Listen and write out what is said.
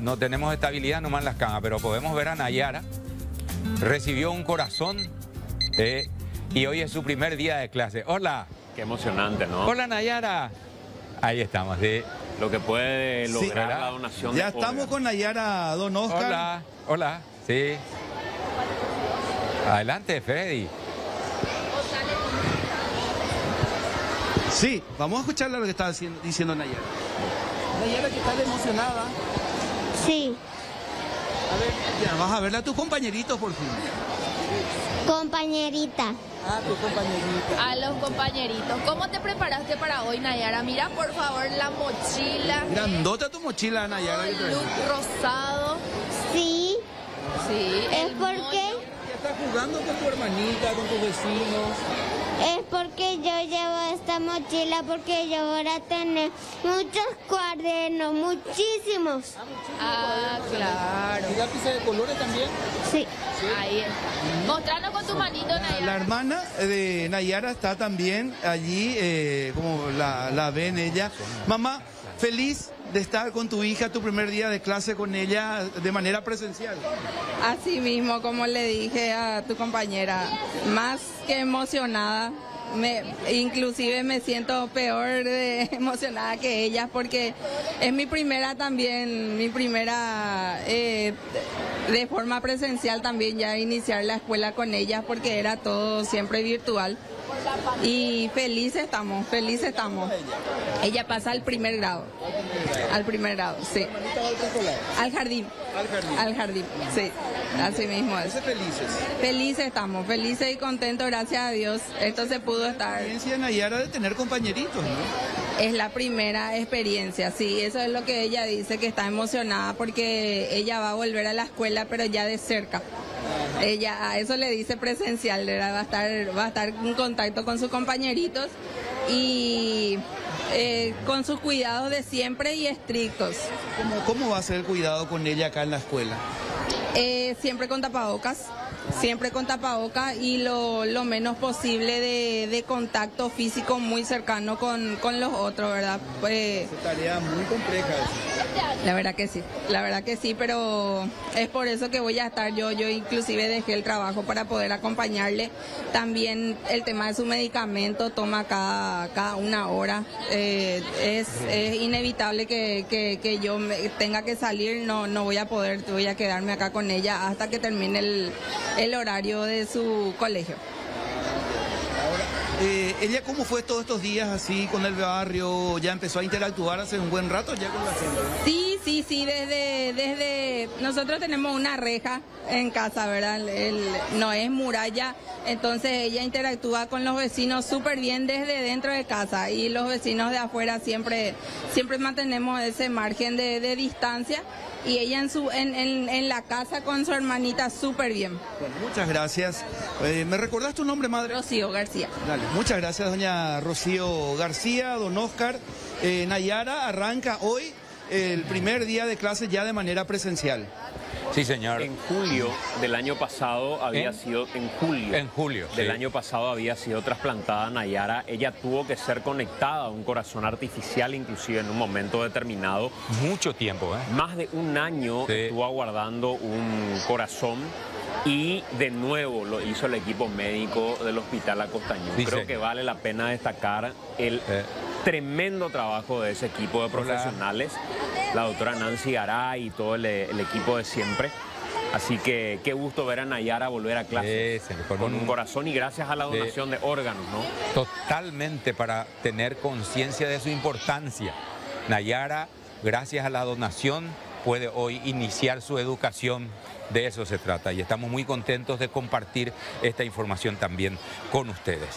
no tenemos estabilidad nomás en las camas, pero podemos ver a Nayara. Recibió un corazón y hoy es su primer día de clase. Hola. Qué emocionante, ¿no? Hola, Nayara. Ahí estamos. Sí. Lo que puede lograr sí, la donación. Ya de estamos con Nayara, don Oscar. Hola, hola. Sí. Adelante, Freddy. Sí, vamos a escucharle lo que está diciendo Nayara. Nayara, que estás emocionada. Sí. A ver, ya, vas a verla a tus compañeritos, por fin. Compañerita. A tus compañeritos. A los compañeritos. ¿Cómo te preparaste para hoy, Nayara? Mira, por favor, la mochila. Grandota tu mochila, Nayara. El look rosado. Sí. Sí. Es porque... ¿Estás jugando con tu hermanita, con tus vecinos? Es porque yo llevo esta mochila, porque yo ahora tengo muchos cuadernos, muchísimos. Ah, claro. ¿Y lápices de colores también? Sí. Sí. Ahí está. Mostrando con tu manito, Nayara. La hermana de Nayara está también allí, como la ven ella. Mamá, feliz de estar con tu hija, tu primer día de clase con ella de manera presencial. Así mismo, como le dije a tu compañera, más que emocionada, inclusive me siento peor de emocionada que ella, porque es mi primera también, de forma presencial también, ya iniciar la escuela con ella, porque era todo siempre virtual. Y felices estamos, felices estamos. Ella pasa al primer grado. Al primer grado, sí. Al jardín. Al jardín, sí. Así mismo es. Felices. Felices estamos, felices y contentos, gracias a Dios. Esto se pudo estar. La experiencia de Nayara de tener compañeritos, ¿no? Es la primera experiencia, sí. Eso es lo que ella dice, que está emocionada porque ella va a volver a la escuela, pero ya de cerca. Ella a eso le dice presencial, ¿verdad? Va a estar en contacto con sus compañeritos y con sus cuidados de siempre y estrictos. ¿Cómo va a ser el cuidado con ella acá en la escuela? Siempre con tapabocas, y lo menos posible de contacto físico muy cercano con los otros, ¿verdad? Pues, es una tarea muy compleja. La verdad que sí, pero es por eso que voy a estar yo. Yo inclusive dejé el trabajo para poder acompañarle. También el tema de su medicamento, toma cada una hora. Es inevitable que yo tenga que salir, no voy a poder, voy a quedarme acá con ella hasta que termine el horario de su colegio. ¿Ella cómo fue todos estos días así con el barrio? ¿Ya empezó a interactuar hace un buen rato ya con la gente? Sí, desde nosotros tenemos una reja en casa, ¿verdad? No es muralla, entonces ella interactúa con los vecinos súper bien desde dentro de casa y los vecinos de afuera siempre mantenemos ese margen de distancia. Y ella en la casa con su hermanita súper bien. Bueno, muchas gracias. ¿Me recordás tu nombre, madre? Rocío García. Dale, muchas gracias, doña Rocío García, don Oscar. Nayara arranca hoy el primer día de clase ya de manera presencial. Sí, señor. En julio del año pasado había sido... En julio del año pasado había sido trasplantada Nayara. Ella tuvo que ser conectada a un corazón artificial, inclusive en un momento determinado. Mucho tiempo, ¿eh? Más de un año estuvo aguardando un corazón. Y de nuevo lo hizo el equipo médico del hospital Acostañón. Sí, creo que vale la pena destacar el tremendo trabajo de ese equipo de profesionales, la doctora Nancy Hará y todo el equipo de siempre. Así que qué gusto ver a Nayara volver a clase con un corazón y gracias a la donación de órganos, ¿no? Totalmente, para tener conciencia de su importancia. Nayara, gracias a la donación, puede hoy iniciar su educación. De eso se trata y estamos muy contentos de compartir esta información también con ustedes.